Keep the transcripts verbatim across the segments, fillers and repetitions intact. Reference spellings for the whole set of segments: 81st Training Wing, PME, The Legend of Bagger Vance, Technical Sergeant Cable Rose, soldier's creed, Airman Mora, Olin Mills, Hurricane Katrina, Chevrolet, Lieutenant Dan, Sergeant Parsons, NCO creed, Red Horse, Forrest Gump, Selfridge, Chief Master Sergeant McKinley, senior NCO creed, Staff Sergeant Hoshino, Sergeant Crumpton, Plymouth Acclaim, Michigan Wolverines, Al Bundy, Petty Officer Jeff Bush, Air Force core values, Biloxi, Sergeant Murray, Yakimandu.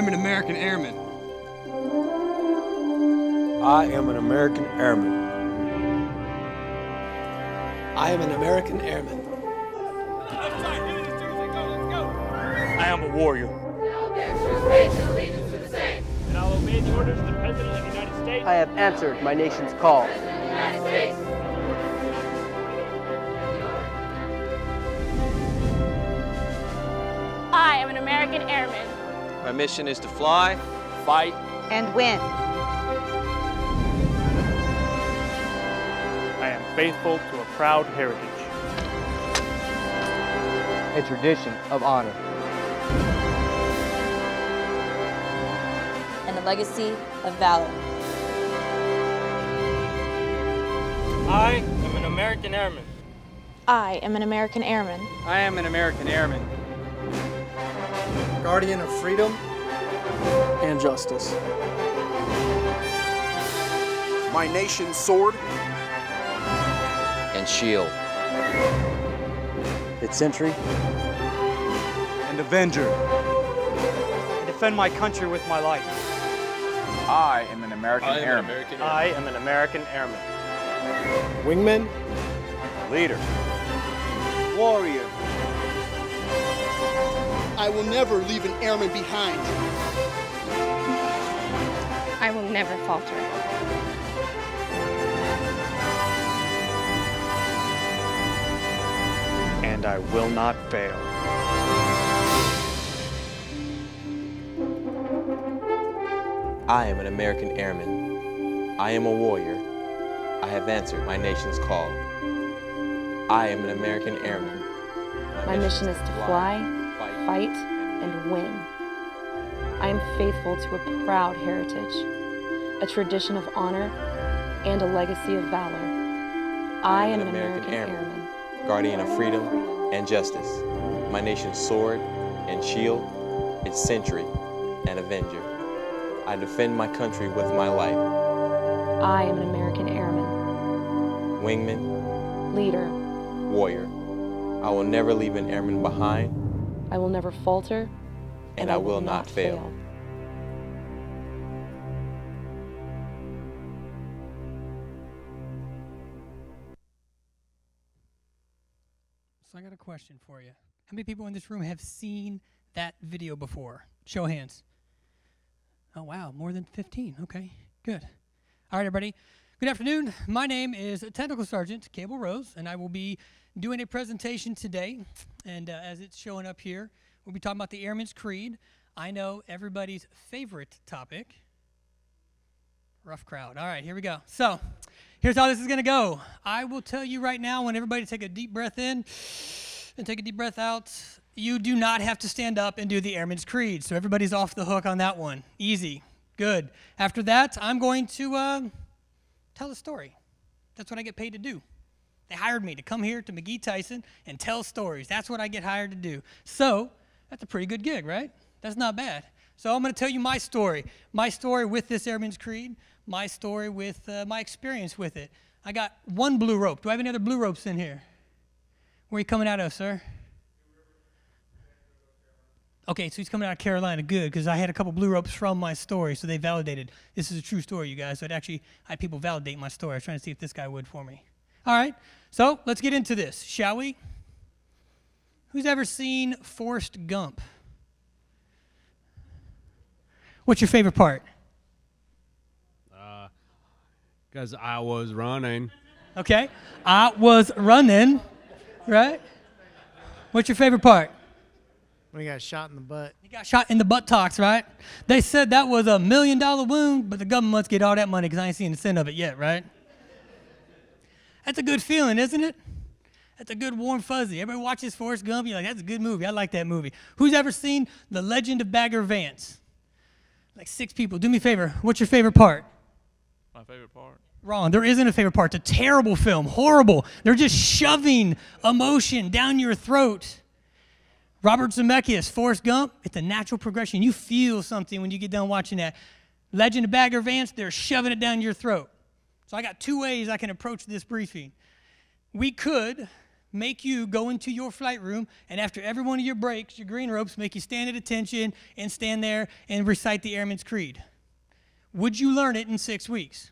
I'm an American airman. I am an American airman. I am an American airman. I am a warrior. And I'll obey the orders of the President of the United States. I have answered my nation's call. I am an American airman. My mission is to fly, fight, and win. I am faithful to a proud heritage. A tradition of honor. And a legacy of valor. I am an American airman. I am an American airman. I am an American airman. Guardian of freedom and justice. My nation's sword and shield. Its sentry and avenger. I defend my country with my life. I am an American airman. I am an American airman. Wingman, leader, warrior. I will never leave an airman behind. I will never falter. And I will not fail. I am an American airman. I am a warrior. I have answered my nation's call. I am an American airman. My, my mission, mission is to fly. fly. Fight and win. I am faithful to a proud heritage, a tradition of honor, and a legacy of valor. I am an American airman, guardian of freedom and justice, my nation's sword and shield, its sentry and avenger. I defend my country with my life. I am an American airman. Wingman, leader, warrior. I will never leave an airman behind. I will never falter, and, and I, I will, will not, not fail. fail. So I got a question for you. How many people in this room have seen that video before? Show of hands. Oh, wow, more than fifteen. Okay, good. All right, everybody. Good afternoon. My name is Technical Sergeant Cable Rose, and I will be doing a presentation today, and uh, as it's showing up here, we'll be talking about the Airman's Creed. I know everybody's favorite topic. Rough crowd. All right, here we go. So here's how this is going to go. I will tell you right now, when everybody take a deep breath in and take a deep breath out, you do not have to stand up and do the Airman's Creed. So everybody's off the hook on that one. Easy. Good. After that, I'm going to uh, tell a story. That's what I get paid to do. They hired me to come here to McGee Tyson and tell stories. That's what I get hired to do. So that's a pretty good gig, right? That's not bad. So I'm going to tell you my story, my story with this Airman's Creed, my story with uh, my experience with it. I got one blue rope. Do I have any other blue ropes in here? Where are you coming out of, sir? Okay, so he's coming out of Carolina. Good, because I had a couple blue ropes from my story, so they validated. This is a true story, you guys. So it actually, I had people validate my story. I was trying to see if this guy would for me. All right, so let's get into this, shall we? Who's ever seen Forrest Gump? What's your favorite part? Uh, 'cause I was running. Okay, I was running, right? What's your favorite part? When he got shot in the butt. He got shot in the buttocks, right? They said that was a million dollar wound, but the government must get all that money because I ain't seen the cent of it yet, right? That's a good feeling, isn't it? That's a good warm fuzzy. Everybody watches Forrest Gump, you're like, that's a good movie. I like that movie. Who's ever seen The Legend of Bagger Vance? Like six people. Do me a favor. What's your favorite part? My favorite part? Wrong. There isn't a favorite part. It's a terrible film. Horrible. They're just shoving emotion down your throat. Robert Zemeckis, Forrest Gump, it's a natural progression. You feel something when you get done watching that. Legend of Bagger Vance, they're shoving it down your throat. So I got two ways I can approach this briefing. We could make you go into your flight room, and after every one of your breaks, your green ropes make you stand at attention and stand there and recite the Airman's Creed. Would you learn it in six weeks?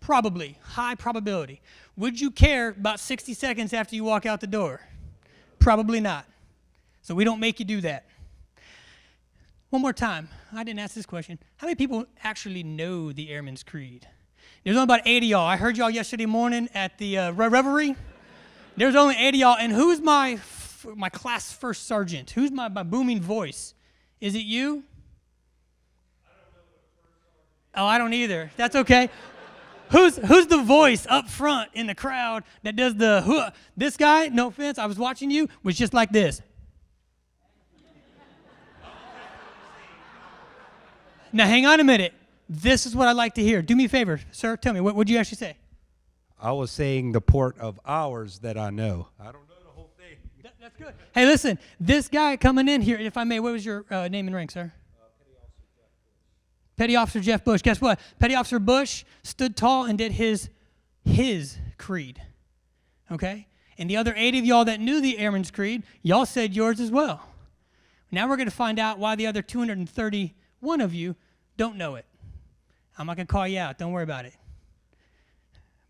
Probably. High probability. Would you care about sixty seconds after you walk out the door? Probably not. So we don't make you do that. One more time. I didn't ask this question. How many people actually know the Airman's Creed? There's only about eight of y'all. I heard y'all yesterday morning at the uh, revelry. There's only eight of y'all. And who's my, f my class first sergeant? Who's my, my booming voice? Is it you? Oh, I don't either. That's okay. Who's, who's the voice up front in the crowd that does the, huh? This guy, no offense, I was watching you, was just like this. Now, hang on a minute. This is what I like to hear. Do me a favor, sir. Tell me, what would you actually say? I was saying the port of ours that I know. I don't know the whole thing. That, that's good. Hey, listen, this guy coming in here, if I may, what was your uh, name and rank, sir? Petty Officer Jeff Bush. Guess what? Petty Officer Bush stood tall and did his, his creed, okay? And the other eight of y'all that knew the Airman's Creed, y'all said yours as well. Now we're going to find out why the other two hundred thirty-one of you don't know it. I'm not going to call you out. Don't worry about it.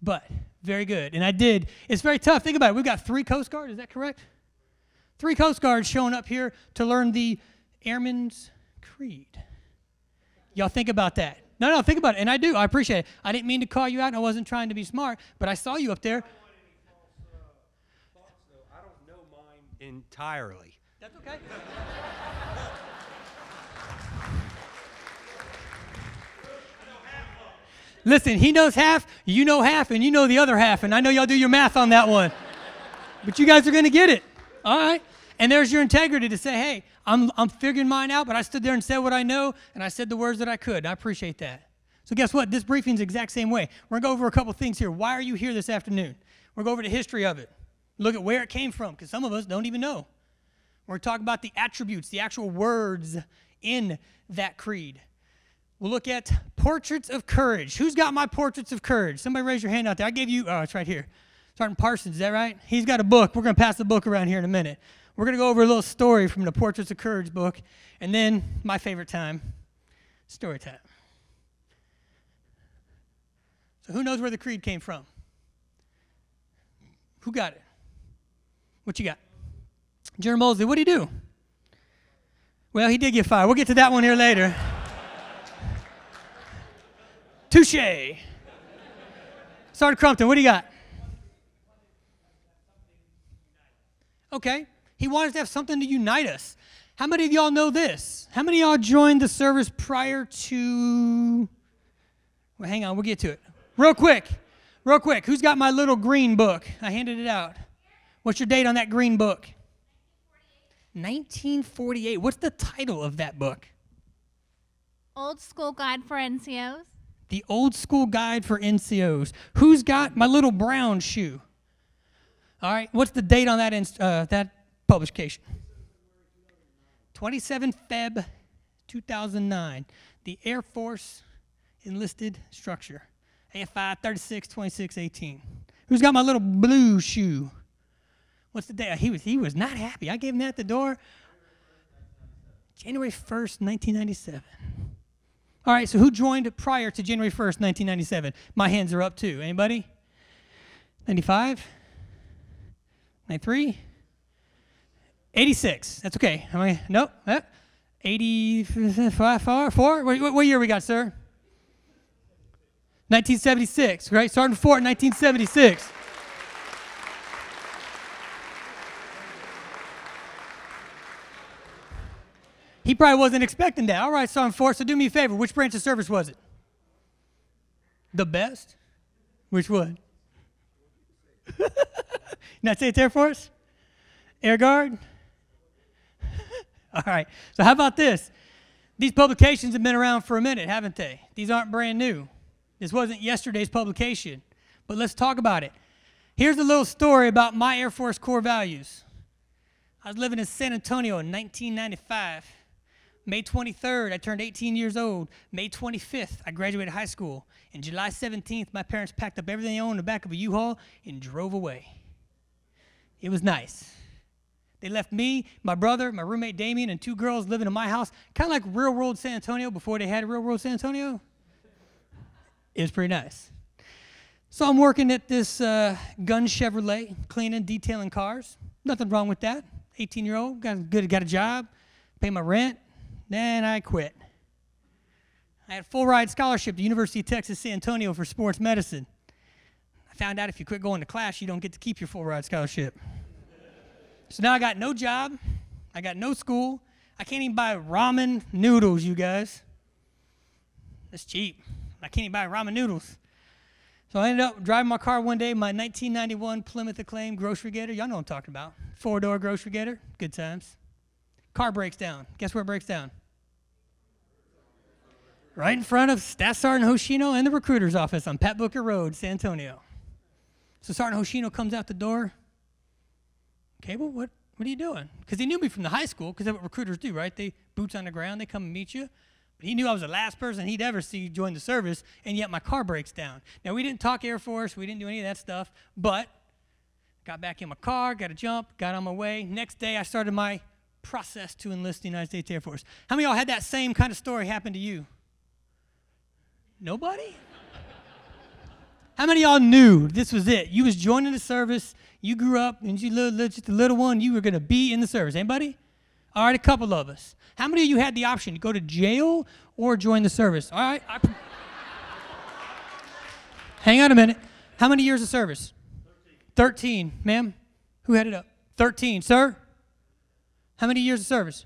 But very good. And I did. It's very tough. Think about it. We've got three Coast Guard. Is that correct? Three Coast Guards showing up here to learn the Airman's Creed. Y'all think about that. No, no, think about it. And I do. I appreciate it. I didn't mean to call you out, and I wasn't trying to be smart, but I saw you up there. I don't want any false uh, thoughts, though. I don't know mine entirely. That's okay. Listen, he knows half, you know half, and you know the other half, and I know y'all do your math on that one. But you guys are going to get it. All right? And there's your integrity to say, hey, I'm, I'm figuring mine out, but I stood there and said what I know, and I said the words that I could. I appreciate that. So guess what? This briefing's the exact same way. We're going to go over a couple things here. Why are you here this afternoon? We're going to go over the history of it. Look at where it came from, because some of us don't even know. We're going to talk about the attributes, the actual words in that creed. We'll look at Portraits of Courage. Who's got my Portraits of Courage? Somebody raise your hand out there. I gave you, oh, it's right here. Sergeant Parsons, is that right? He's got a book. We're going to pass the book around here in a minute. We're going to go over a little story from the Portraits of Courage book, and then my favorite time, story time. So who knows where the creed came from? Who got it? What you got? General Moseley, what did he do? Well, he did get fired. We'll get to that one here later. Touche. Sergeant Crumpton, what do you got? Okay. He wanted to have something to unite us. How many of y'all know this? How many of y'all joined the service prior to... Well, hang on. We'll get to it. Real quick. Real quick. Who's got my little green book? I handed it out. What's your date on that green book? nineteen forty-eight. What's the title of that book? Old School Guide for N C Os. The Old School Guide for N C Os. Who's got my little brown shoe? All right, what's the date on that uh, that publication? twenty-seven February two thousand nine. The Air Force Enlisted Structure. A F I thirty-six twenty-six eighteen. Who's got my little blue shoe? What's the date? He was he was not happy. I gave him that at the door. January first nineteen ninety-seven. All right, so who joined prior to January first nineteen ninety-seven? My hands are up too. Anybody? ninety-five? ninety-three, eighty-six. That's okay. Am I, nope. eighty-five, four, four. What, what, what year we got, sir? nineteen seventy-six, right? Sergeant Ford, nineteen seventy-six. He probably wasn't expecting that. All right, Sergeant Ford, so do me a favor. Which branch of service was it? The best? Which one? United States Air Force? Air Guard? All right. So how about this? These publications have been around for a minute, haven't they? These aren't brand new. This wasn't yesterday's publication. But let's talk about it. Here's a little story about my Air Force core values. I was living in San Antonio in nineteen ninety-five. May twenty-third, I turned eighteen years old. May twenty-fifth, I graduated high school. And July seventeenth, my parents packed up everything they owned in the back of a U-Haul and drove away. It was nice. They left me, my brother, my roommate Damien, and two girls living in my house, kind of like real world San Antonio before they had a real world San Antonio. It was pretty nice. So I'm working at this uh, gun Chevrolet, cleaning, detailing cars. Nothing wrong with that. eighteen-year-old, got good, got a job, pay my rent, then I quit. I had a full ride scholarship to University of Texas San Antonio for sports medicine. I found out if you quit going to class, you don't get to keep your full ride scholarship. So now I got no job, I got no school, I can't even buy ramen noodles, you guys. That's cheap. I can't even buy ramen noodles. So I ended up driving my car one day, my nineteen ninety-one Plymouth Acclaim grocery gator. Y'all know what I'm talking about. Four-door grocery gator, good times. Car breaks down. Guess where it breaks down? Right in front of Staff Sergeant Hoshino and the recruiter's office on Pat Booker Road, San Antonio. So Sergeant Hoshino comes out the door. Cable, what, what are you doing? Because he knew me from the high school, because that's what recruiters do, right? They boots on the ground, they come and meet you. But he knew I was the last person he'd ever see join the service, and yet my car breaks down. Now, we didn't talk Air Force, we didn't do any of that stuff, but got back in my car, got a jump, got on my way. Next day, I started my process to enlist in the United States Air Force. How many of y'all had that same kind of story happen to you? Nobody? How many of y'all knew this was it? You was joining the service, you grew up, and you little, little, just a little one, you were going to be in the service. Anybody? All right, a couple of us. How many of you had the option to go to jail or join the service? All right. I hang on a minute. How many years of service? thirteen. thirteen. Ma'am, who had it up? thirteen. Sir? How many years of service?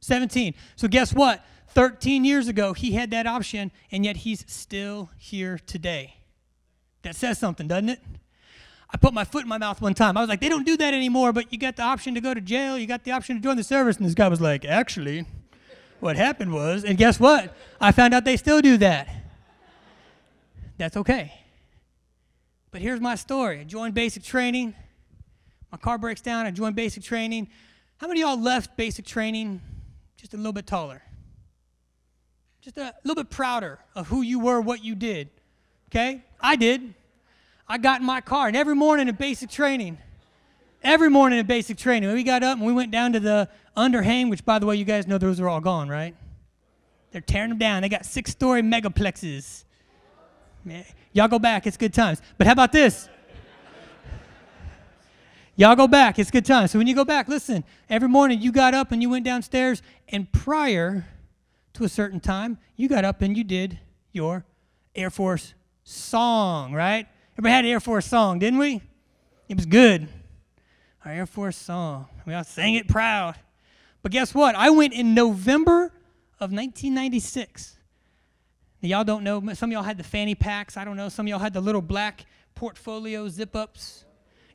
seventeen. So guess what? thirteen years ago, he had that option, and yet he's still here today. That says something, doesn't it? I put my foot in my mouth one time. I was like, they don't do that anymore, but you got the option to go to jail. You got the option to join the service. And this guy was like, actually, what happened was, and guess what? I found out they still do that. That's okay. But here's my story. I joined basic training. My car breaks down. I joined basic training. How many of y'all left basic training just a little bit taller? Just a little bit prouder of who you were, what you did. Okay? I did. I got in my car, and every morning in basic training, every morning in basic training, we got up and we went down to the underhang, which, by the way, you guys know those are all gone, right? They're tearing them down. They got six-story megaplexes. Y'all go back. It's good times. But how about this? Y'all go back. It's good times. So when you go back, listen, every morning you got up and you went downstairs, and prior to a certain time, you got up and you did your Air Force song, right? Everybody had an Air Force song, didn't we? It was good. Our Air Force song. We all sang it proud. But guess what? I went in November of nineteen ninety-six. Now, y'all don't know. Some of y'all had the fanny packs. I don't know. Some of y'all had the little black portfolio zip-ups.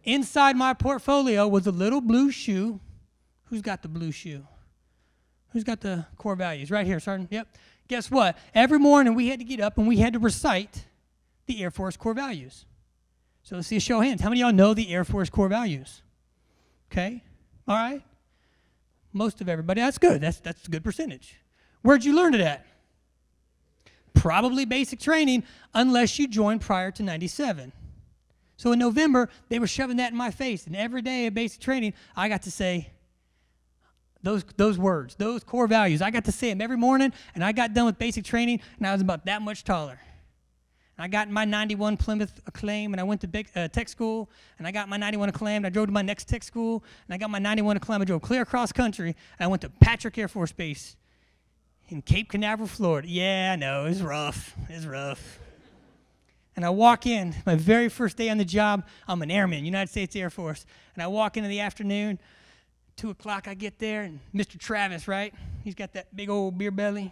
Inside my portfolio was a little blue shoe. Who's got the blue shoe? Who's got the core values? Right here, Sergeant. Yep. Guess what? Every morning we had to get up and we had to recite the Air Force core values. So let's see a show of hands. How many of y'all know the Air Force core values? Okay. All right. Most of everybody. That's good. That's, that's a good percentage. Where'd you learn it at? Probably basic training, unless you joined prior to ninety-seven. So in November, they were shoving that in my face. And every day of basic training, I got to say Those, those words, those core values. I got to say them every morning, and I got done with basic training, and I was about that much taller. I got my ninety-one Plymouth Acclaim, and I went to big, uh, tech school, and I got my ninety-one Acclaim, and I drove to my next tech school, and I got my ninety-one Acclaim. I drove clear across country, and I went to Patrick Air Force Base in Cape Canaveral, Florida. Yeah, I know, it's rough, it's rough. And I walk in, my very first day on the job, I'm an airman, United States Air Force, and I walk in in the afternoon, two o'clock I get there, and Mister Travis, right? He's got that big old beer belly,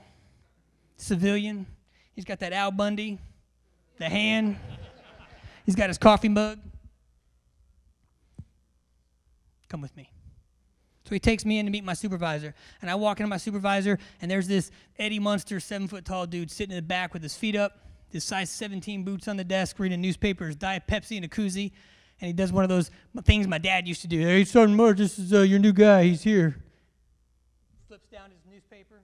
civilian. He's got that Al Bundy, the hand. He's got his coffee mug. Come with me. So he takes me in to meet my supervisor, and I walk into my supervisor, and there's this Eddie Munster, seven-foot-tall dude sitting in the back with his feet up, his size seventeen boots on the desk, reading newspapers, Diet Pepsi and a koozie. And he does one of those things my dad used to do. Hey, Sergeant Murray, this is uh, your new guy. He's here. Flips down his newspaper.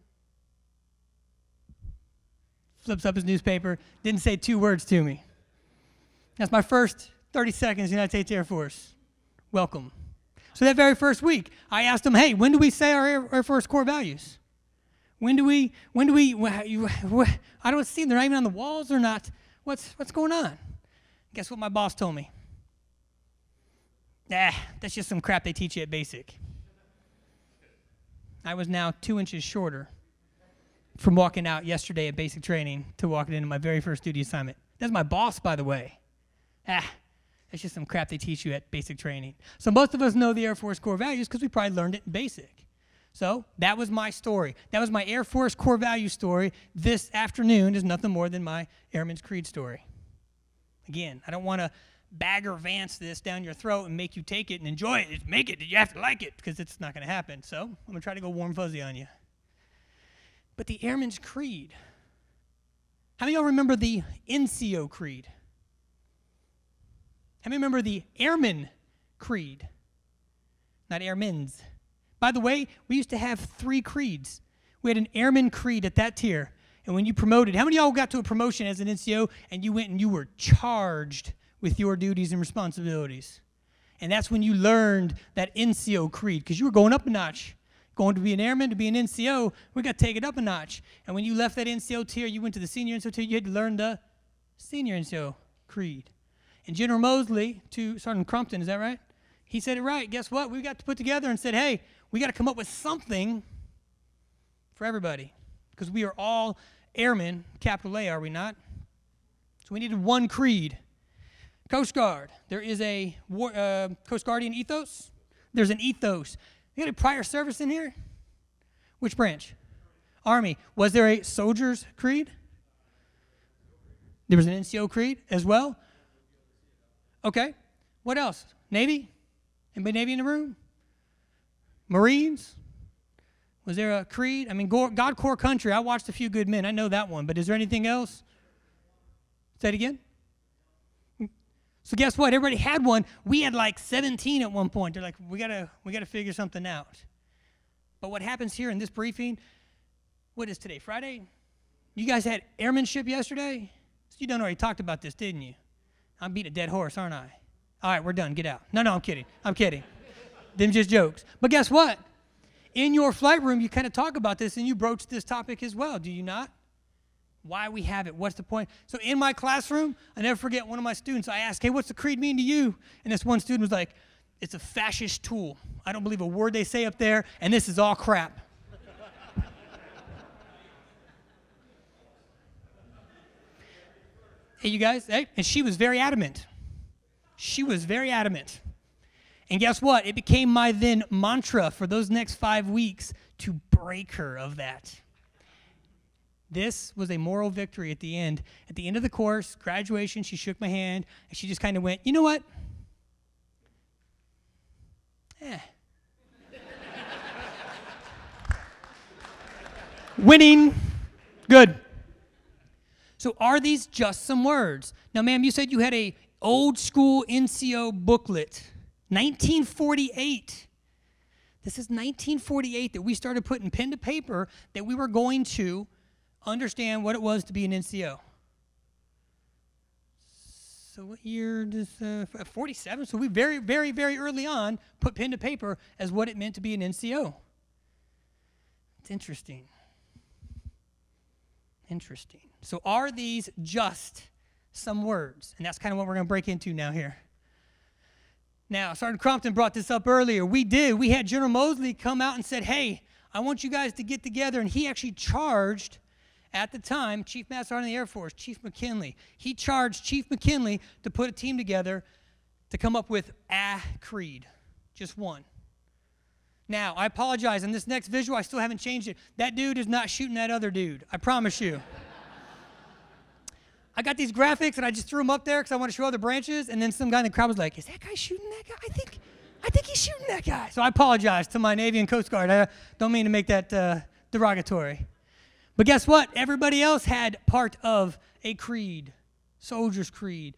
Flips up his newspaper. Didn't say two words to me. That's my first thirty seconds United States Air Force. welcome. So that very first week, I asked them, hey, when do we say our Air, Air Force core values? When do we, when do we, wh you, wh I don't see them, they're not even on the walls or not. What's, what's going on? Guess what my boss told me? Nah, that's just some crap they teach you at basic. I was now two inches shorter from walking out yesterday at basic training to walking into my very first duty assignment. That's my boss, by the way. Ah, that's just some crap they teach you at basic training. So most of us know the Air Force core values because we probably learned it in basic. So that was my story. That was my Air Force core value story. This afternoon is nothing more than my Airman's Creed story. Again, I don't want to Bagger Vance this down your throat and make you take it and enjoy it. Make it, you have to like it, because it's not going to happen. So I'm going to try to go warm fuzzy on you. But the Airman's Creed. How many of y'all remember the N C O creed? How many remember the Airman Creed? Not Airmen's. By the way, we used to have three creeds. We had an Airman Creed at that tier. And when you promoted, how many of y'all got to a promotion as an N C O and you went and you were charged with your duties and responsibilities? And that's when you learned that N C O creed, because you were going up a notch. Going to be an airman, to be an N C O, we got to take it up a notch. And when you left that N C O tier, you went to the senior N C O tier, you had to learn the senior N C O creed. And General Moseley to Sergeant Crumpton, is that right? He said it right. Guess what? We got to put together and said, hey, we got to come up with something for everybody, because we are all airmen, capital A, are we not? So we needed one creed. Coast Guard, there is a war, uh, Coast Guardian ethos. There's an ethos. You got a prior service in here? Which branch? Army. Was there a soldier's creed? There was an N C O creed as well? Okay. What else? Navy? Anybody Navy in the room? Marines? Was there a creed? I mean, God, Corps, Country. I watched A Few Good Men. I know that one. But is there anything else? Say it again. So guess what? Everybody had one. We had like seventeen at one point. They're like, we gotta, we gotta figure something out. But what happens here in this briefing? What is today? Friday? You guys had airmanship yesterday. So you done already talked about this, didn't you? I'm beating a dead horse, aren't I? All right, we're done. Get out. No, no, I'm kidding. I'm kidding. Them just jokes. But guess what? In your flight room, you kind of talk about this and you broach this topic as well. Do you not? Why we have it, what's the point? So in my classroom, I never forget one of my students, I asked, hey, what's the creed mean to you? And this one student was like, it's a fascist tool. I don't believe a word they say up there, and this is all crap. Hey, you guys, hey, and she was very adamant. She was very adamant. And guess what? It became my then mantra for those next five weeks to break her of that. This was a moral victory at the end. At the end of the course, graduation, she shook my hand, and she just kind of went, you know what? Eh. Winning. Good. So are these just some words? Now, ma'am, you said you had a old school N C O booklet, nineteen forty-eight. This is nineteen forty-eight that we started putting pen to paper that we were going to understand what it was to be an N C O. So what year does, uh, forty-seven, so we very, very, very early on put pen to paper as what it meant to be an N C O. It's interesting. Interesting. So are these just some words? And that's kind of what we're going to break into now here. Now, Sergeant Crumpton brought this up earlier. We did. We had General Moseley come out and said, hey, I want you guys to get together, and he actually charged at the time, Chief Master Sergeant of the Air Force, Chief McKinley, he charged Chief McKinley to put a team together to come up with a creed, just one. Now, I apologize. In this next visual, I still haven't changed it. That dude is not shooting that other dude. I promise you. I got these graphics, and I just threw them up there because I want to show other branches, and then some guy in the crowd was like, is that guy shooting that guy? I think, I think he's shooting that guy. So I apologize to my Navy and Coast Guard. I don't mean to make that uh, derogatory. But guess what? Everybody else had part of a creed, soldier's creed,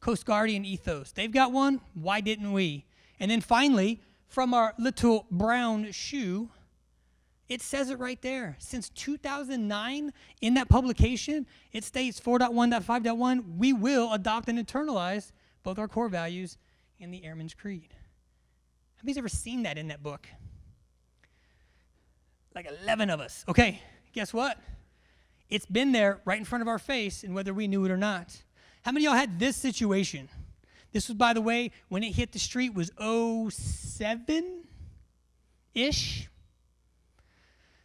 Coast Guardian ethos. They've got one. Why didn't we? And then finally, from our little brown shoe, it says it right there. Since two thousand nine, in that publication, it states four point one point five point one, we will adopt and internalize both our core values and the Airman's Creed. Nobody's ever seen that in that book. Like eleven of us. Okay, guess what? It's been there right in front of our face, and whether we knew it or not. How many of y'all had this situation? This was, by the way, when it hit the street was oh seven-ish.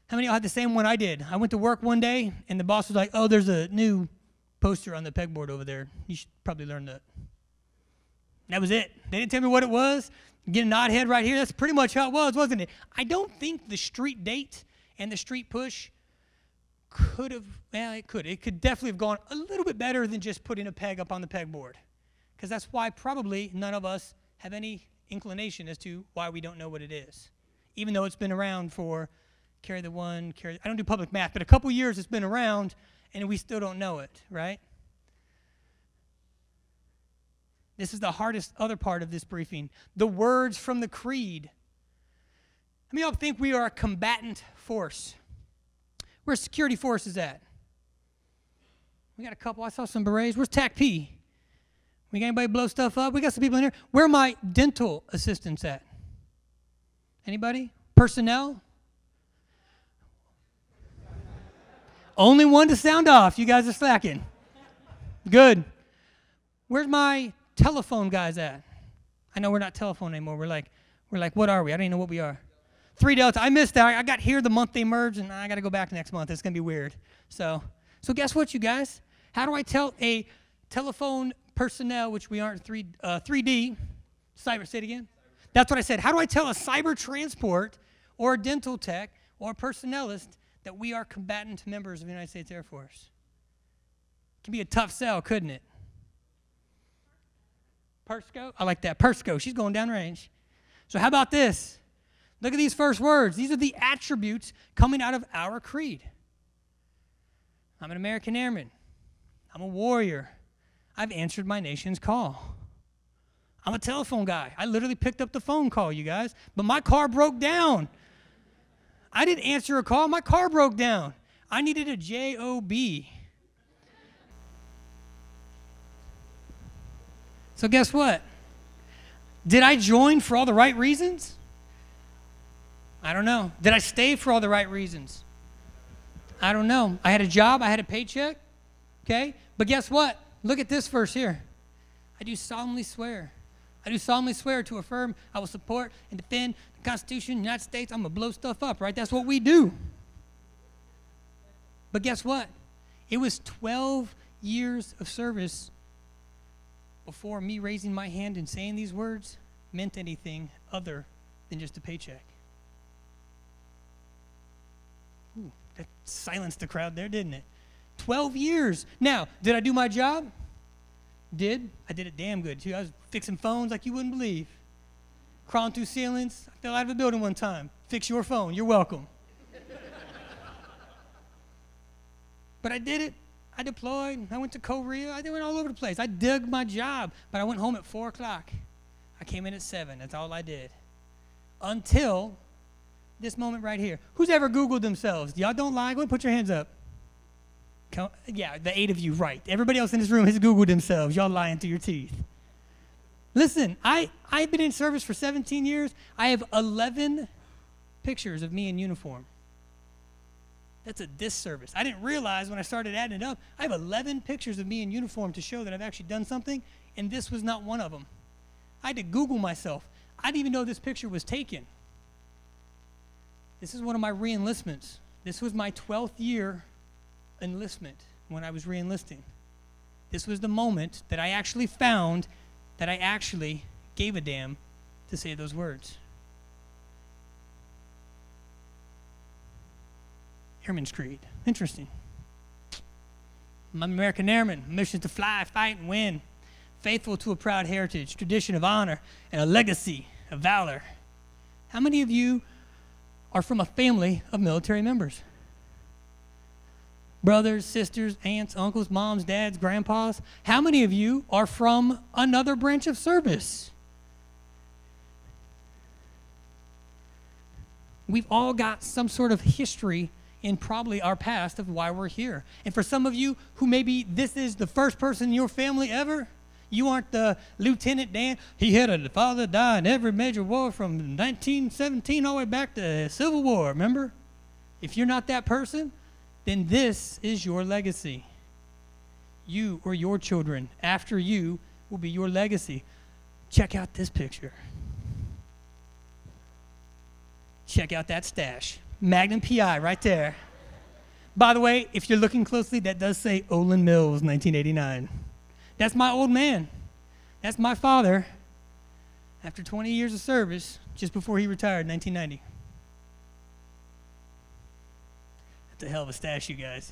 How many of y'all had the same one I did? I went to work one day, and the boss was like, oh, there's a new poster on the pegboard over there. You should probably learn that. That was it. They didn't tell me what it was. Get a nod head right here. That's pretty much how it was, wasn't it? I don't think the street date and the street push could have, well, it could. It could definitely have gone a little bit better than just putting a peg up on the pegboard. Because that's why probably none of us have any inclination as to why we don't know what it is. Even though it's been around for, carry the one, carry, I don't do public math, but a couple years it's been around and we still don't know it, right? This is the hardest other part of this briefing. The words from the creed. I mean, y'all think we are a combatant force. Where's security forces at? We got a couple. I saw some berets. Where's T A C P? We got anybody blow stuff up? We got some people in here. Where are my dental assistants at? Anybody? Personnel? Only one to sound off. You guys are slacking. Good. Where's my telephone guys at? I know we're not telephone anymore. We're like, we're like, what are we? I don't even know what we are. Three Delta. I missed that. I got here the month they merged, and I got to go back next month. It's going to be weird. So, so guess what, you guys? How do I tell a telephone personnel, which we aren't three, uh, three D, cyber, say it again? That's what I said. How do I tell a cyber transport or a dental tech or a personnelist that we are combatant members of the United States Air Force? It can be a tough sell, couldn't it? Persco? I like that. Persco. She's going downrange. So how about this? Look at these first words. These are the attributes coming out of our creed. I'm an American airman. I'm a warrior. I've answered my nation's call. I'm a telephone guy. I literally picked up the phone call, you guys. But my car broke down. I didn't answer a call. My car broke down. I needed a J O B. So guess what? Did I join for all the right reasons? I don't know. Did I stay for all the right reasons? I don't know. I had a job. I had a paycheck. Okay? But guess what? Look at this verse here. I do solemnly swear. I do solemnly swear to affirm I will support and defend the Constitution of the United States. I'm going to blow stuff up, right? That's what we do. But guess what? It was twelve years of service before me raising my hand and saying these words meant anything other than just a paycheck. Ooh, that silenced the crowd there, didn't it? twelve years. Now, did I do my job? Did. I did it damn good, too. I was fixing phones like you wouldn't believe. Crawling through ceilings. I fell out of a building one time. Fix your phone. You're welcome. But I did it. I deployed. I went to Korea. I went all over the place. I dug my job, but I went home at four o'clock. I came in at seven. That's all I did. Until this moment right here. Who's ever Googled themselves? Y'all don't lie. Go ahead and put your hands up. Come, yeah, the eight of you, right. Everybody else in this room has Googled themselves. Y'all lying through your teeth. Listen, I, I've been in service for seventeen years. I have eleven pictures of me in uniform. That's a disservice. I didn't realize when I started adding it up, I have eleven pictures of me in uniform to show that I've actually done something, and this was not one of them. I had to Google myself. I didn't even know this picture was taken. This is one of my re-enlistments. This was my twelfth year enlistment when I was re-enlisting. This was the moment that I actually found that I actually gave a damn to say those words. Airman's Creed. Interesting. I'm an American airman. Mission to fly, fight, and win. Faithful to a proud heritage, tradition of honor, and a legacy of valor. How many of you are from a family of military members? Brothers, sisters, aunts, uncles, moms, dads, grandpas. How many of you are from another branch of service? We've all got some sort of history in probably our past of why we're here. And for some of you who maybe this is the first person in your family ever, You aren't the Lieutenant Dan. He had a father die in every major war from nineteen seventeen all the way back to the Civil War, remember? If you're not that person, then this is your legacy. You or your children after you will be your legacy. Check out this picture. Check out that stash. Magnum P I right there. By the way, if you're looking closely, that does say Olin Mills, nineteen eighty-nine. That's my old man. That's my father. After twenty years of service, just before he retired, nineteen ninety. That's a hell of a stash, you guys.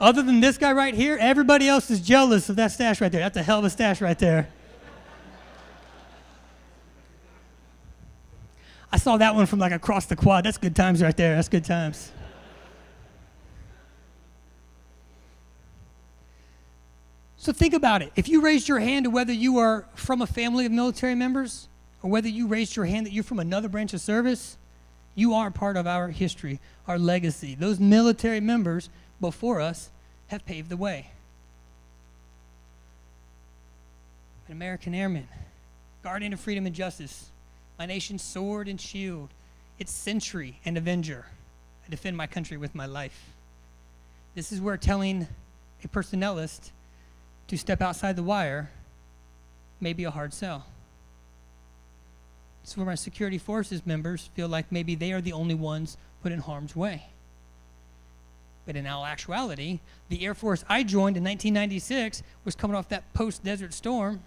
Other than this guy right here, everybody else is jealous of that stash right there. That's a hell of a stash right there. I saw that one from like across the quad. That's good times right there. That's good times. So think about it. If you raised your hand to whether you are from a family of military members or whether you raised your hand that you're from another branch of service, you are part of our history, our legacy. Those military members before us have paved the way. An American airman, guardian of freedom and justice, my nation's sword and shield, its sentry and avenger. I defend my country with my life. This is where telling a personnelist to step outside the wire may be a hard sell. It's where my security forces members feel like maybe they are the only ones put in harm's way. But in all actuality, the Air Force I joined in nineteen ninety-six was coming off that post-Desert Storm,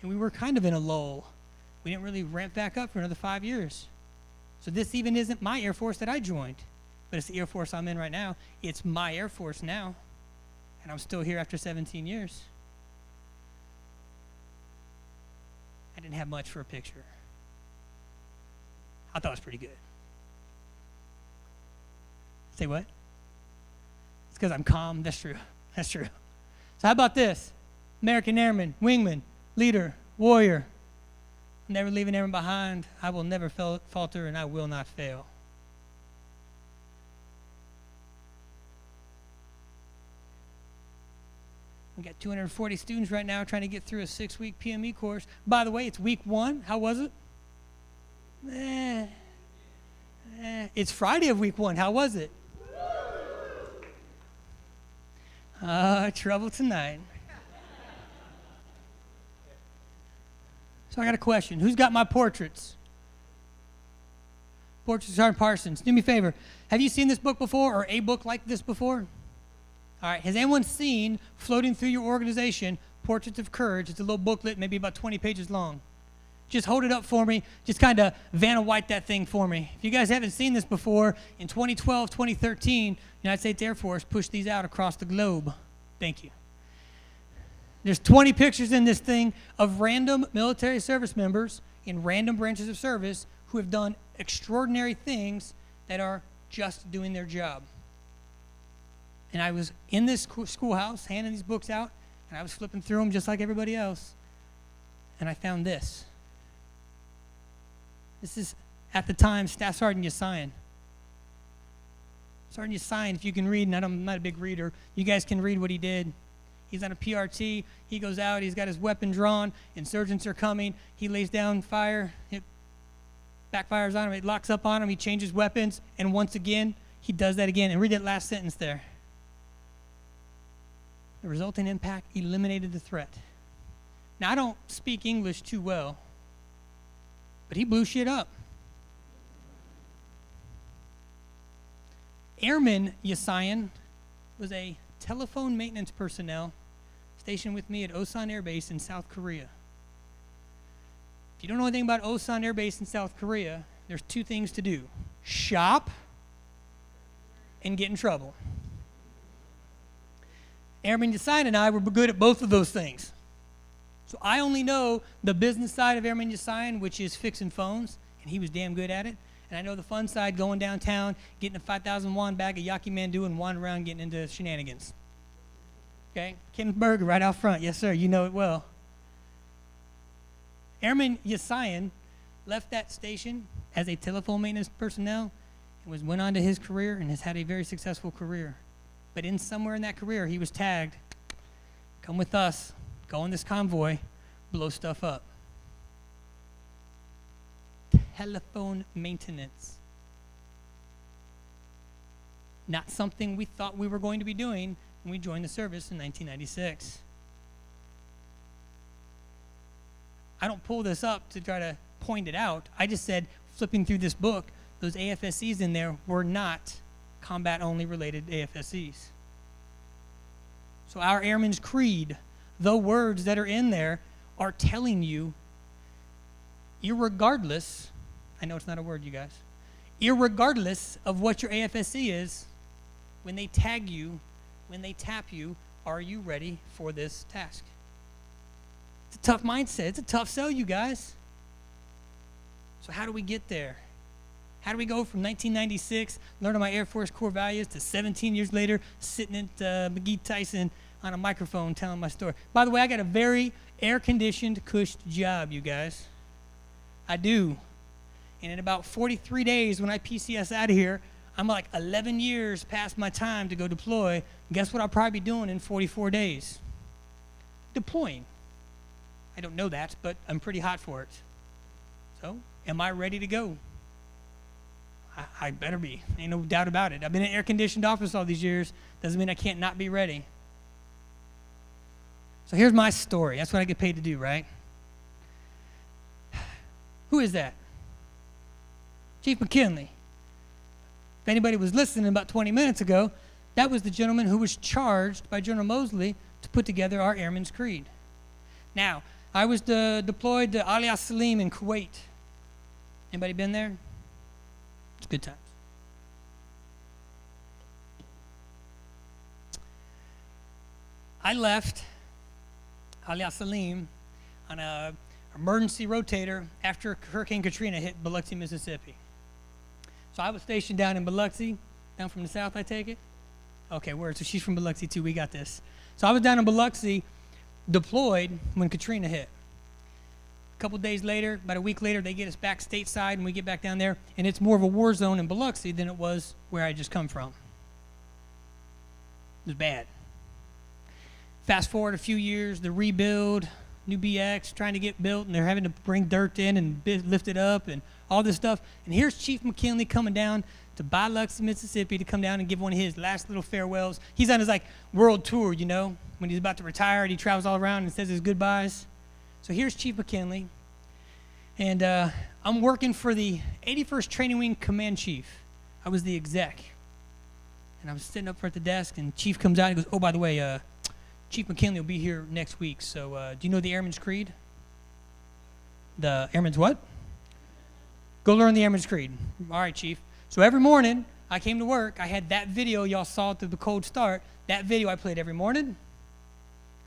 and we were kind of in a lull. We didn't really ramp back up for another five years. So this even isn't my Air Force that I joined, but it's the Air Force I'm in right now. It's my Air Force now. And I'm still here after seventeen years. I didn't have much for a picture. I thought it was pretty good. Say what? It's because I'm calm. That's true. That's true. So how about this? American airman, wingman, leader, warrior. I'm never leaving anyone behind. I will never falter, and I will not fail. We got two hundred forty students right now trying to get through a six-week P M E course. By the way, it's week one. How was it? Eh. Eh. It's Friday of week one. How was it? Ah, uh, trouble tonight. So I got a question. Who's got my portraits? Portraits of Sergeant Parsons. Do me a favor. Have you seen this book before or a book like this before? All right, has anyone seen, floating through your organization, Portraits of Courage? It's a little booklet, maybe about twenty pages long. Just hold it up for me. Just kind of Vanna White that thing for me. If you guys haven't seen this before, in twenty twelve, twenty thirteen, United States Air Force pushed these out across the globe. Thank you. There's twenty pictures in this thing of random military service members in random branches of service who have done extraordinary things that are just doing their job. And I was in this schoolhouse handing these books out, and I was flipping through them just like everybody else. And I found this. This is, at the time, Staff Sergeant Yasayan. Sergeant Yasayan, if you can read, and I'm not a big reader, you guys can read what he did. He's on a P R T. He goes out. He's got his weapon drawn. Insurgents are coming. He lays down fire. It backfires on him. It locks up on him. He changes weapons. And once again, he does that again. And read that last sentence there. The resulting impact eliminated the threat. Now, I don't speak English too well, but he blew shit up. Airman Yasayan was a telephone maintenance personnel stationed with me at Osan Air Base in South Korea. If you don't know anything about Osan Air Base in South Korea, there's two things to do. Shop and get in trouble. Airman Yasayan and I were good at both of those things. So I only know the business side of Airman Yasayan, which is fixing phones, and he was damn good at it. And I know the fun side, going downtown, getting a five thousand won bag of Yakimandu and wandering around getting into shenanigans. Okay? Kim Berger right out front. Yes, sir. You know it well. Airman Yasayan left that station as a telephone maintenance personnel and was, went on to his career and has had a very successful career. But in somewhere in that career, he was tagged, come with us, go on this convoy, blow stuff up. Telephone maintenance. Not something we thought we were going to be doing when we joined the service in nineteen ninety-six. I don't pull this up to try to point it out. I just said, flipping through this book, those A F S Cs in there were not combat-only related A F S Cs. So our Airman's Creed, the words that are in there, are telling you, irregardless, I know it's not a word, you guys, irregardless of what your A F S C is, when they tag you, when they tap you, are you ready for this task? It's a tough mindset. It's a tough sell, you guys. So how do we get there? How do we go from nineteen ninety-six, learning my Air Force core values, to seventeen years later, sitting at uh, McGee Tyson on a microphone telling my story? By the way, I got a very air-conditioned, cush job, you guys. I do. And in about forty-three days, when I P C S out of here, I'm like eleven years past my time to go deploy. Guess what I'll probably be doing in forty-four days? Deploying. I don't know that, but I'm pretty hot for it. So, am I ready to go? I, I better be. Ain't no doubt about it. I've been in an air-conditioned office all these years. Doesn't mean I can't not be ready. So here's my story. That's what I get paid to do, right? Who is that? Chief McKinley. If anybody was listening about twenty minutes ago, that was the gentleman who was charged by General Moseley to put together our Airman's Creed. Now, I was de deployed to Ali As-Salim in Kuwait. Anybody been there? It's good times. I left Ali As-Salim on an emergency rotator after Hurricane Katrina hit Biloxi, Mississippi. So I was stationed down in Biloxi, down from the south, I take it? Okay, word, so she's from Biloxi too, we got this. So I was down in Biloxi, deployed when Katrina hit. A couple days later, about a week later, they get us back stateside and we get back down there, and it's more of a war zone in Biloxi than it was where I just come from. It was bad. Fast forward a few years, the rebuild, new B X trying to get built, and they're having to bring dirt in and lift it up and all this stuff. And here's Chief McKinley coming down to Biloxi, Mississippi to come down and give one of his last little farewells. He's on his like world tour, you know, when he's about to retire and he travels all around and says his goodbyes. So here's Chief McKinley, and uh, I'm working for the eighty-first Training Wing Command Chief. I was the exec, and I'm sitting up at the desk, and Chief comes out and goes, oh, by the way, uh, Chief McKinley will be here next week, so uh, do you know the Airman's Creed? The Airman's what? Go learn the Airman's Creed. All right, Chief. So every morning I came to work, I had that video y'all saw through the cold start. That video I played every morning,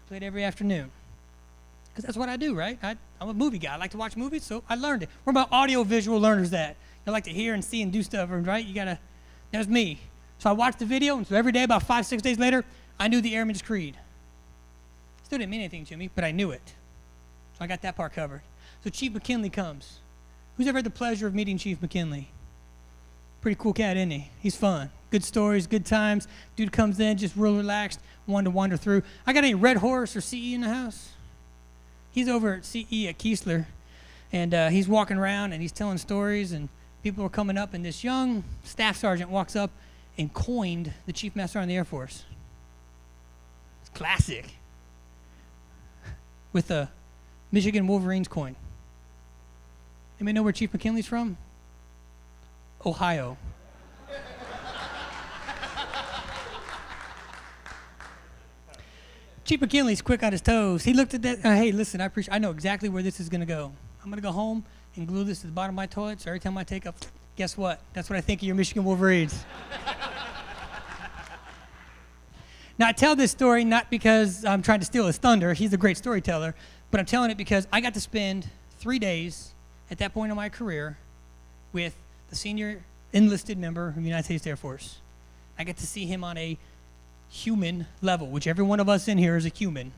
I played every afternoon. Because that's what I do, right? I, I'm a movie guy. I like to watch movies, so I learned it. We're about audio-visual learners that. I like to hear and see and do stuff, right? You gotta, that was me. So I watched the video, and so every day, about five, six days later, I knew the Airman's Creed. Still didn't mean anything to me, but I knew it. So I got that part covered. So Chief McKinley comes. Who's ever had the pleasure of meeting Chief McKinley? Pretty cool cat, isn't he? He's fun. Good stories, good times. Dude comes in, just real relaxed, wanted to wander through. I got any Red Horse or C E in the house? He's over at C E at Keesler, and uh, he's walking around, and he's telling stories, and people are coming up, and this young staff sergeant walks up and coined the Chief Master on the Air Force. It's classic. With a Michigan Wolverines coin. Anybody know where Chief McKinley's from? Ohio. Chief McKinley's quick on his toes. He looked at that. Uh, hey, listen, I appreciate. I know exactly where this is going to go. I'm going to go home and glue this to the bottom of my toilet. So every time I take up, guess what? That's what I think of your Michigan Wolverines. Now, I tell this story not because I'm trying to steal his thunder. He's a great storyteller. But I'm telling it because I got to spend three days at that point in my career with the senior enlisted member of the United States Air Force. I got to see him on a human level, which every one of us in here is a human.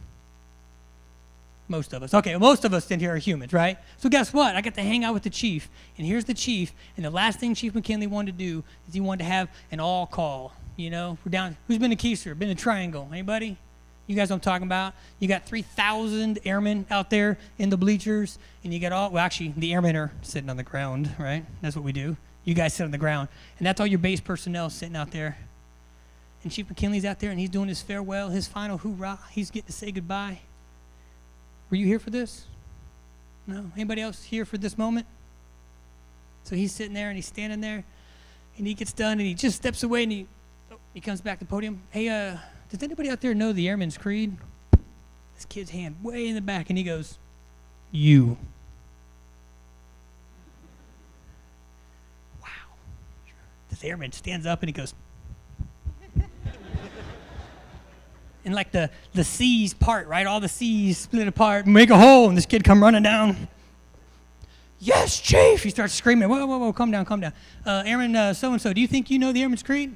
Most of us. Okay, most of us in here are humans, right? So guess what? I got to hang out with the chief, and here's the chief, and the last thing Chief McKinley wanted to do is he wanted to have an all call, you know? We're down, who's been to Keesler? Been to Triangle? Anybody? You guys know what I'm talking about? You got three thousand airmen out there in the bleachers, and you got all, well, actually, the airmen are sitting on the ground, right? That's what we do. You guys sit on the ground, and that's all your base personnel sitting out there. And Chief McKinley's out there, and he's doing his farewell, his final hoorah. He's getting to say goodbye. Were you here for this? No? Anybody else here for this moment? So he's sitting there, and he's standing there, and he gets done, and he just steps away, and he, oh, he comes back to the podium. Hey, uh, does anybody out there know the Airman's Creed? This kid's hand way in the back, and he goes, you. Wow. This airman stands up, and he goes, and like the, the seas part, right? All the seas split apart, make a hole, and this kid come running down. Yes, Chief! He starts screaming, whoa, whoa, whoa, calm down, calm down. Uh, Airman uh, so-and-so, do you think you know the Airman's Creed?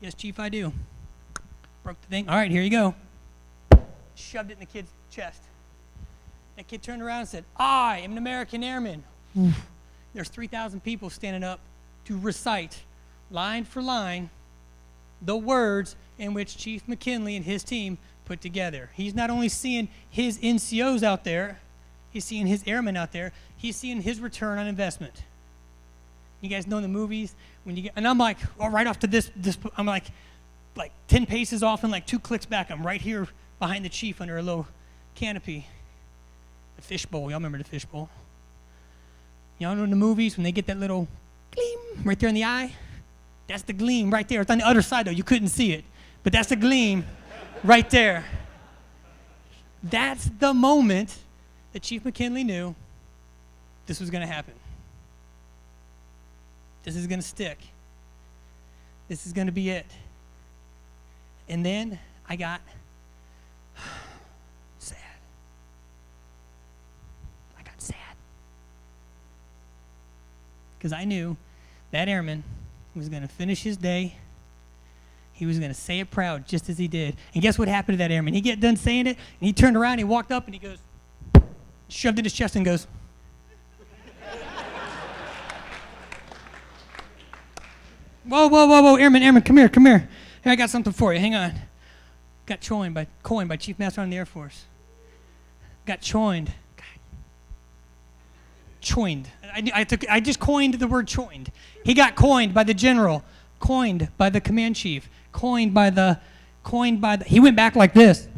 Yes, Chief, I do. Broke the thing. All right, here you go. Shoved it in the kid's chest. That kid turned around and said, I am an American airman. There's three thousand people standing up to recite, line for line, the words in which Chief McKinley and his team put together. He's not only seeing his N C Os out there, he's seeing his airmen out there, he's seeing his return on investment. You guys know in the movies, when you get, and I'm like, oh, right off to this, this, I'm like, like ten paces off and like two clicks back, I'm right here behind the chief under a little canopy. The fishbowl, y'all remember the fishbowl. Y'all know in the movies when they get that little gleam right there in the eye? That's the gleam right there. It's on the other side, though. You couldn't see it. But that's the gleam right there. That's the moment that Chief McKinley knew this was going to happen. This is going to stick. This is going to be it. And then I got sad. I got sad. Because I knew that airman was going to finish his day. He was going to say it proud, just as he did. And guess what happened to that airman? He got done saying it, and he turned around, and he walked up, and he goes, shoved it in his chest and goes. Whoa, whoa, whoa, whoa, airman, airman, come here, come here. Here, I got something for you. Hang on. Got joined by, coined by Chief Master on the Air Force. Got joined. Choined. I, I, took, I just coined the word choined. He got coined by the general, coined by the command chief, coined by the, coined by the, he went back like this.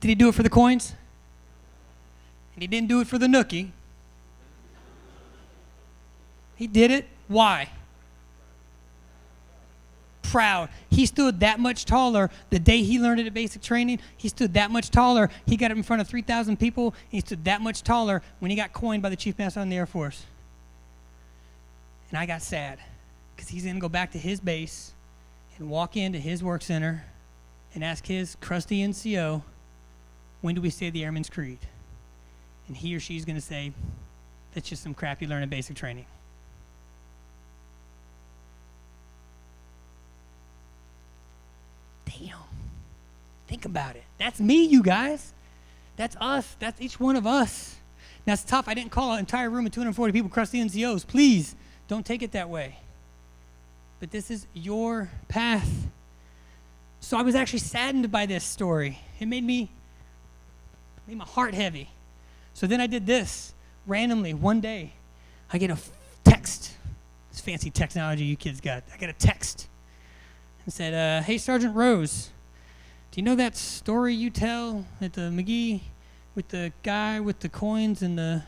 Did he do it for the coins? And he didn't do it for the nookie. He did it. Why? Proud. He stood that much taller the day he learned it at basic training. He stood that much taller. He got up in front of three thousand people. He stood that much taller when he got coined by the Chief Master on the Air Force. And I got sad because he's going to go back to his base and walk into his work center and ask his crusty N C O, when do we say the Airman's Creed? And he or she's going to say, that's just some crap you learn in basic training. Damn. Think about it. That's me, you guys. That's us. That's each one of us. Now, it's tough. I didn't call an entire room of two hundred forty people crusty N C Os. Please, don't take it that way. But this is your path. So I was actually saddened by this story. It made me, made my heart heavy. So then I did this randomly. One day, I get a text. This fancy technology you kids got. I got a text. And said, uh, hey, Sergeant Rose, do you know that story you tell at the McGee with the guy with the coins and the...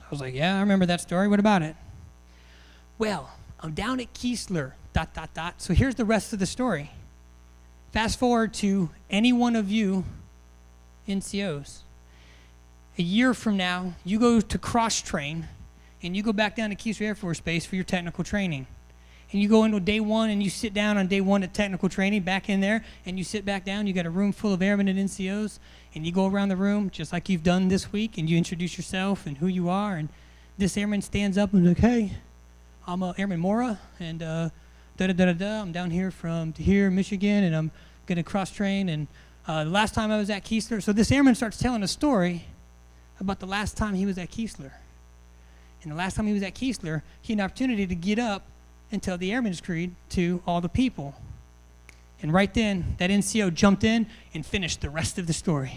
I was like, yeah, I remember that story. What about it? Well, I'm down at Keesler, dot, dot, dot. So here's the rest of the story. Fast forward to any one of you N C Os. A year from now, you go to cross-train, and you go back down to Keesler Air Force Base for your technical training. And you go into day one, and you sit down on day one at technical training, back in there, and you sit back down. You got a room full of airmen and N C Os, and you go around the room just like you've done this week, and you introduce yourself and who you are. And this airman stands up and is like, hey, I'm uh, Airman Mora, and uh, da da da da da. I'm down here from here, Michigan, and I'm gonna cross train. And uh, the last time I was at Keesler, so this airman starts telling a story about the last time he was at Keesler. And the last time he was at Keesler, he had an opportunity to get up and tell the Airman's Creed to all the people. And right then, that N C O jumped in and finished the rest of the story.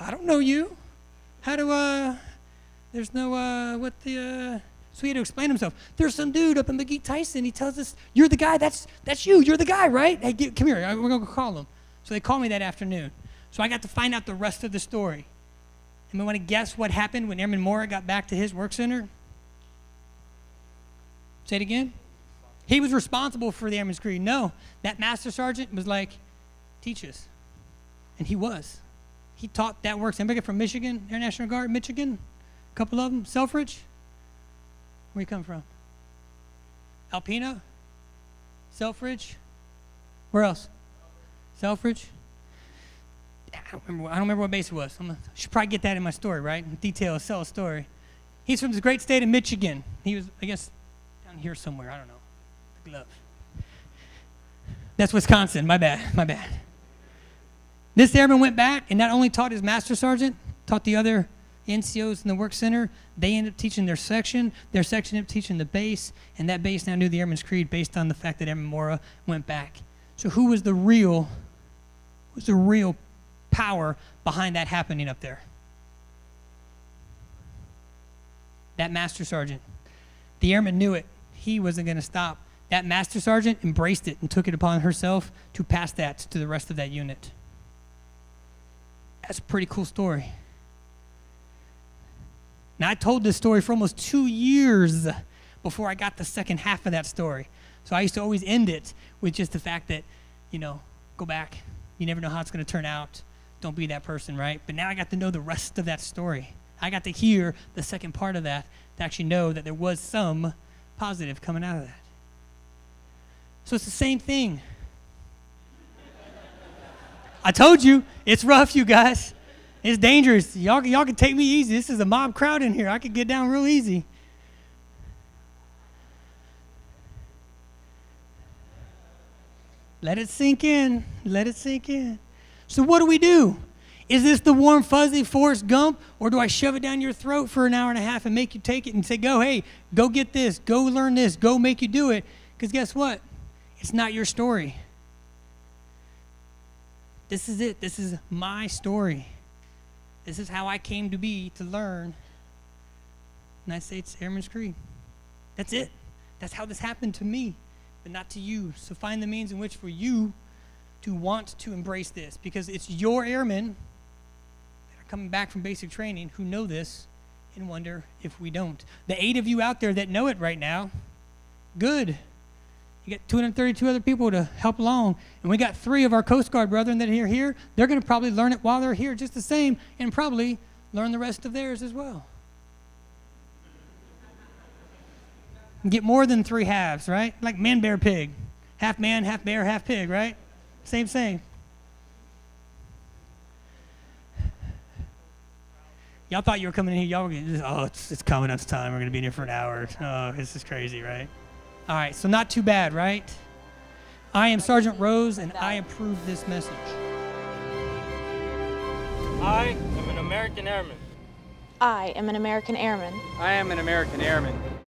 I don't know you. How do, uh, there's no, uh, what the, uh, so he had to explain himself. There's some dude up in McGee Tyson. He tells us, you're the guy, that's, that's you. You're the guy, right? Hey, get, come here, we're gonna call him. So they called me that afternoon. So I got to find out the rest of the story. And we want to guess what happened when Airman Mora got back to his work center? Say it again? He was responsible for the Airman's Creed. No, that Master Sergeant was like, teach us. And he was. He taught that works. Anybody from Michigan, Air National Guard, Michigan? A couple of them. Selfridge? Where you come from? Alpena? Selfridge? Where else? Selfridge? I don't remember, I don't remember what base it was. I'm gonna, I should probably get that in my story, right? In detail, sell a story. He's from this great state of Michigan. He was, I guess, down here somewhere. I don't know. The glove. That's Wisconsin. My bad. My bad. This airman went back and not only taught his master sergeant, taught the other N C Os in the work center. They ended up teaching their section. Their section ended up teaching the base. And that base now knew the Airman's Creed based on the fact that Airman Mora went back. So who was the real, who was the real power behind that happening up there? That master sergeant. The airman knew it. He wasn't going to stop. That master sergeant embraced it and took it upon herself to pass that to the rest of that unit. That's a pretty cool story. Now, I told this story for almost two years before I got the second half of that story. So I used to always end it with just the fact that, you know, go back. You never know how it's going to turn out. Don't be that person, right? But now I got to know the rest of that story. I got to hear the second part of that to actually know that there was some positive coming out of that. So it's the same thing. I told you, it's rough, you guys. It's dangerous. Y'all y'all can take me easy. This is a mob crowd in here. I could get down real easy. Let it sink in. Let it sink in. So what do we do? Is this the warm, fuzzy Forrest Gump, or do I shove it down your throat for an hour and a half and make you take it and say, go, hey, go get this, go learn this, go make you do it? Because guess what? It's not your story. This is it. This is my story. This is how I came to be, to learn United States Airman's Creed. That's it. That's how this happened to me, but not to you. So find the means in which for you to want to embrace this, because it's your airmen that are coming back from basic training who know this and wonder if we don't. The eight of you out there that know it right now, good. You got two hundred thirty-two other people to help along, and we got three of our Coast Guard brethren that are here. They're going to probably learn it while they're here just the same, and probably learn the rest of theirs as well. Get more than three halves, right? Like man, bear, pig. Half man, half bear, half pig, right? Same, same. Y'all thought you were coming in here. Y'all were gonna, oh, it's, it's coming up time. We're going to be in here for an hour. Oh, this is crazy, right? All right, so not too bad, right? I am Sergeant Rose, and I approve this message. I am an American airman. I am an American airman. I am an American airman.